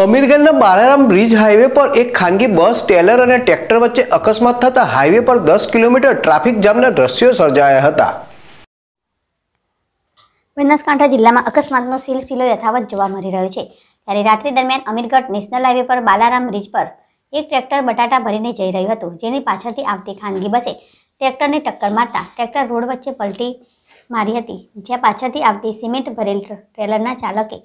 Amirganj Balaram bridge highway पर एक खानगी बस टेलर और ट्रेक्टर वच्चे अकस्मात थता हाईवे पर 10 किलोमीटर ट्राफिक जामना दृश्यो सर्जाया हता। बनासकांठा जिल्लामां अकस्मातनो सिलसिलो यथावत जोवा मळी रह्यो छे। त्यारे रात्रि दरमियान अमीरगढ़ नेशनल हाईवे पर बालाराम ब्रिज पर एक ट्रेक्टर बटाटा भरीने जई रह्युं हतुं, जेनी पाछळथी आवती खानगी बसे ट्रेक्टरने टक्कर मारता ट्रेक्टर रोड वच्चे पलटी मारी हती, ज्यां पाछळथी आवती सीमेंट भरेल ट्रेलरना चालके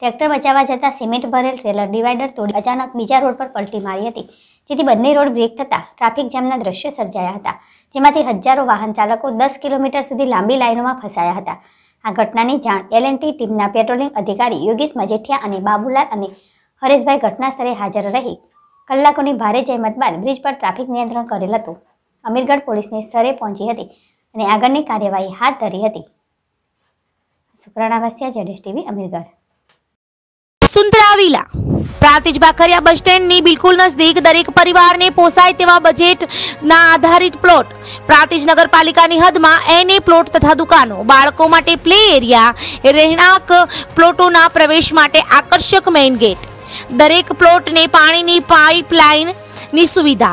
ट्रेक्टर बचावा जता सीमेंट भरेल ट्रेलर डिवाइडर तोड़ी अचानक बीजा रोड पर पलटी मारी थी, जेथी बंने रोड ब्रेक थता ट्राफिक जामना दृश्य सर्जाया हता, जेमांथी हजारों वाहन चालको 10 किलोमीटर सुधी लांबी लाइनोमां फसाया हता। आ घटनानी जाण L&T टीमना पेट्रोलिंग अधिकारी योगेश मजेठिया अने बाबूलाल अने हरेशभाई घटनास्थले हाजर रही कलाकोनी भारे जहेमत बाद ब्रिज पर ट्राफिक नियंत्रण करेल हतुं। अमीरगढ़ पोलीसने स्थळे पहोंची हती अने आगळनी कार्यवाही हाथ धरी हती। Suprana Vasiya, ZS TV, Amirgadh. सुंदरावीला प्रातिज बाखरिया बस स्टैंड नी बिल्कुल नजदीक दरेक परिवार ने पोसाय तेवा बजेट ना आधारित प्लॉट प्रातिज नगरपालिका नी हद में एने प्लॉट तथा दुकानों बाळको माटे प्ले एरिया रहेणांक प्लॉटों ना प्रवेश माटे आकर्षक मेन गेट दरेक प्लॉट ने पानी नी पाइपलाइन नी सुविधा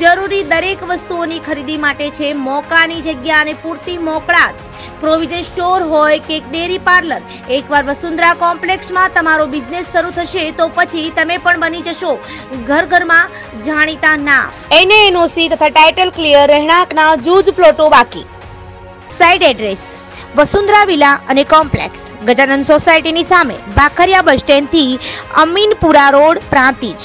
जरूरी दरेक वस्तुओनी खरीदी माटे छे मोकानी जग्या ने पूरती मोकळास प्रोविजन स्टोर होय के डेरी पार्लर एकवार वसुंधरा कॉम्प्लेक्स में तमारो बिजनेस शुरू थशे तो पछी तमे पण बनी जशो घर घर में जाणीता ना एने एनओसी तथा टाइटल क्लियर रहणांकना जूज प्लॉटो बाकी साइड एड्रेस वसुंधरा विला अने कॉम्प्लेक्स गजानन सोसायटी नी सामे बाखरिया बस स्टेन्ड थी अमीनपुरा रोड प्रांतिज